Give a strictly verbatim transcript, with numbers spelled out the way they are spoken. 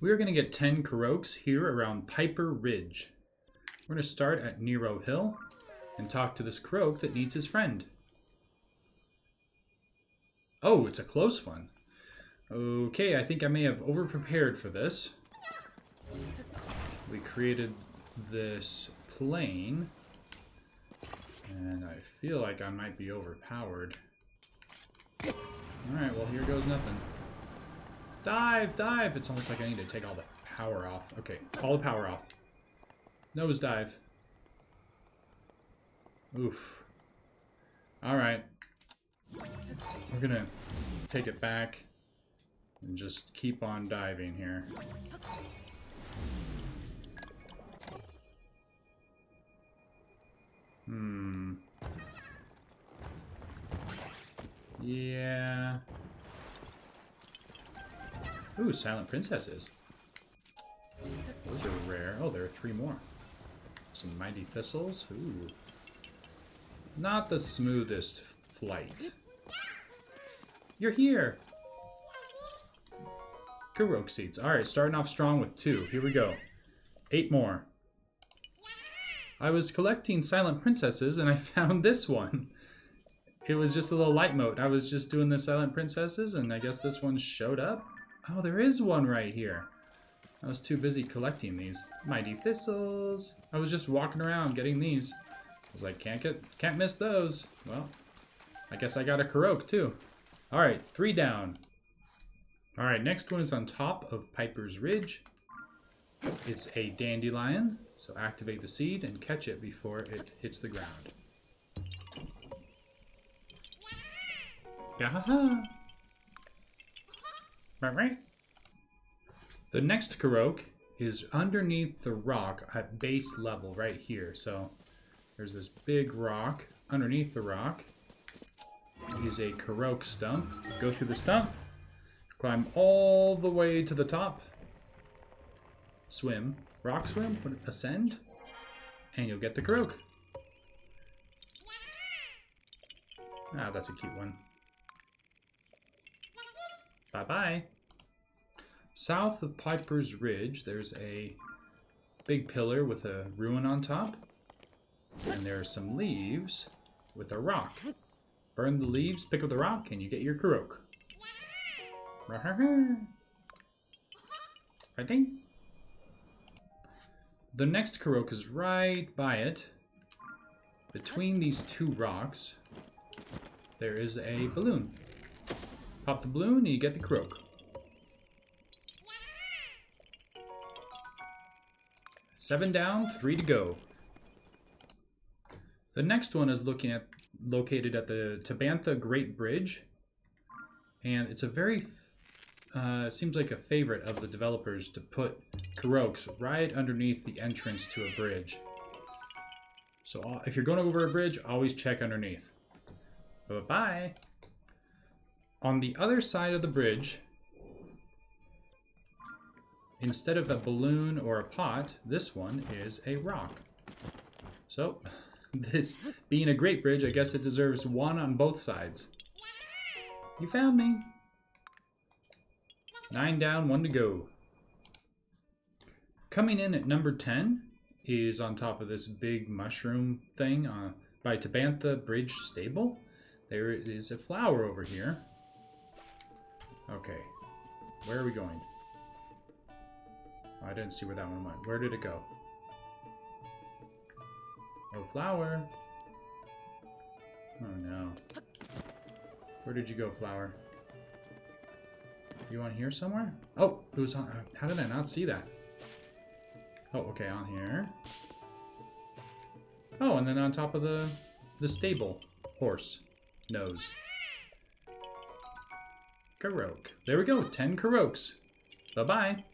We are going to get ten Koroks here around Piper Ridge. We're going to start at Nero Hill and talk to this Korok that needs his friend. Oh, it's a close one. Okay, I think I may have overprepared for this. We created this plane, and I feel like I might be overpowered. Alright, well, here goes nothing. Dive, dive! It's almost like I need to take all the power off. Okay, all the power off. Nose dive. Oof. Alright. We're gonna take it back and just keep on diving here. Hmm. Yeah. Ooh, Silent Princesses. Those are rare. Oh, there are three more. Some Mighty Thistles. Ooh. Not the smoothest flight. You're here! Korok seeds. Alright, starting off strong with two. Here we go. Eight more. I was collecting Silent Princesses and I found this one. It was just a little light mode. I was just doing the Silent Princesses and I guess this one showed up. Oh, there is one right here. I was too busy collecting these Mighty Thistles. I was just walking around getting these. I was like, can't get, can't miss those. Well, I guess I got a Korok too. All right, three down. All right, next one is on top of Piper's Ridge. It's a dandelion, so activate the seed and catch it before it hits the ground. Yeah. Right, right. The next Korok is underneath the rock at base level right here. So there's this big rock. Underneath the rock is a Korok stump. Go through the stump, climb all the way to the top, swim, rock swim, ascend, and you'll get the Korok. Ah, that's a cute one. Bye-bye. South of Piper's Ridge, there's a big pillar with a ruin on top. And there are some leaves with a rock. Burn the leaves, pick up the rock, and you get your Korok. Right? The next Korok is right by it. Between these two rocks, there is a balloon. Pop the balloon and you get the Korok. Seven down, three to go. The next one is looking at located at the Tabantha Great Bridge, and it's a very uh, seems like a favorite of the developers to put Koroks right underneath the entrance to a bridge. So if you're going over a bridge, always check underneath. Bye bye. On the other side of the bridge, instead of a balloon or a pot, this one is a rock. So, this being a great bridge, I guess it deserves one on both sides. You found me. Nine down, one to go. Coming in at number ten is on top of this big mushroom thing uh, by Tabantha Bridge Stable. There is a flower over here. Okay, where are we going? Oh, I didn't see where that one went. Where did it go? Oh, flower. Oh, no. Where did you go, flower? You on here somewhere? Oh, it was on... How did I not see that? Oh, okay, on here. Oh, and then on top of the, the stable horse nose. Korok. There we go. ten Koroks. Bye-bye.